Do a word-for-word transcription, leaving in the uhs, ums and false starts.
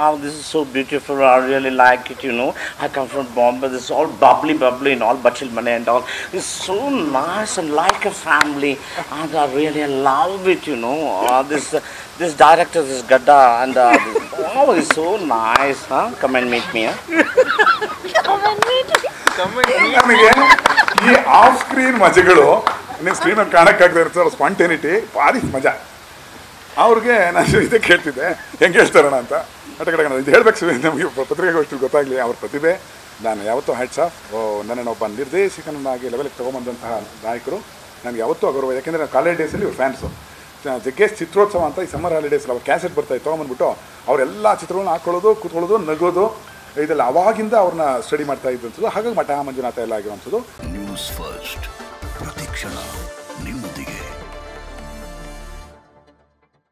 wow, this is so beautiful, I really like it, you know. I come from Bombay, this is all bubbly, bubbly and all, bachilmane and all. It's so nice and like a family, and I really love it, you know. Uh, this uh, this director, this Gadda, and uh, wow, it's so nice, huh? Come and meet me, huh? Come and meet me. Come and meet me. Come again. Ye off-screen magic. In screen and Kanaka, spontaneity, Paris Maja. Our again, I should get to the Engelster and Anta. I take a helix with them. You for Patrick to Gotagli, our Patibe, then Yavato heads up, or Nanano Bandir, second Nagi, level commandant Daikro, and Yavato go away. Can a college days your fans. The guest Citro Samanta, summer holidays, our cassette birthday, Tom and Buto, our Ella Citron, Akolodo, Kutolodo, Nagodo, either Lavaginda or Study Matai, Haga Matam and Jonathan Lagam. News first. Pratikshala.